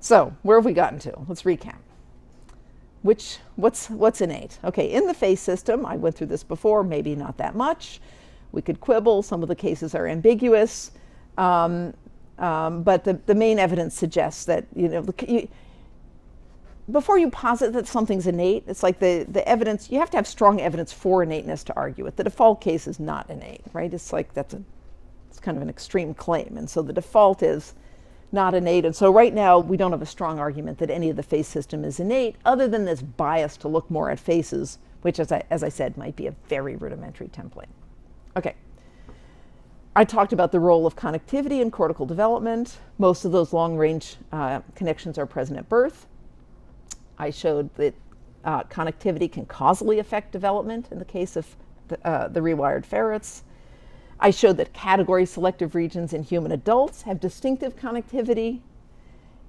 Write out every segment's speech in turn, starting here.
So where have we gotten to? Let's recap. What's innate? Okay, in the face system, I went through this before, maybe not that much. We could quibble. Some of the cases are ambiguous. But the main evidence suggests that, you know, before you posit that something's innate, it's like the evidence, you have to have strong evidence for innateness to argue it. The default case is not innate, right? It's like it's kind of an extreme claim. And so the default is not innate. And so right now, we don't have a strong argument that any of the face system is innate, other than this bias to look more at faces, which, as I said, might be a very rudimentary template. Okay. I talked about the role of connectivity in cortical development. Most of those long-range connections are present at birth. I showed that connectivity can causally affect development in the case of the rewired ferrets. I showed that category-selective regions in human adults have distinctive connectivity.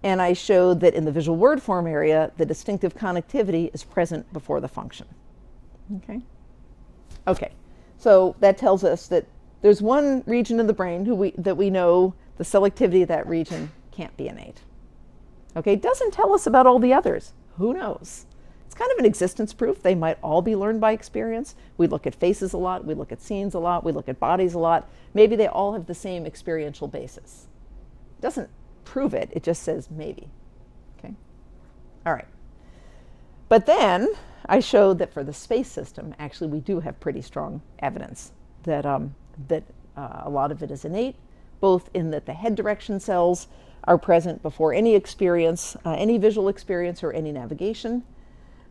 And I showed that in the visual word form area, the distinctive connectivity is present before the function. Okay? Okay. So that tells us that there's one region in the brain that we know the selectivity of that region can't be innate. Okay? It doesn't tell us about all the others. Who knows? It's kind of an existence proof. They might all be learned by experience. We look at faces a lot. We look at scenes a lot. We look at bodies a lot. Maybe they all have the same experiential basis. It doesn't prove it. It just says maybe. Okay? All right. But then I showed that for the space system, actually, we do have pretty strong evidence that, a lot of it is innate, both in that the head direction cells are present before any experience, any visual experience or any navigation.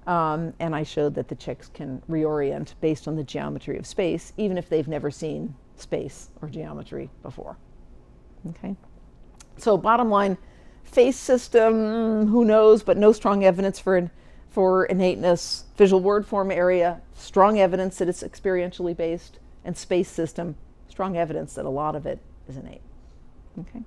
And I showed that the chicks can reorient based on the geometry of space, even if they've never seen space or geometry before. Okay? So bottom line, face system, who knows, but no strong evidence for innateness. Visual word form area, strong evidence that it's experientially based. And space system, strong evidence that a lot of it is innate. Okay?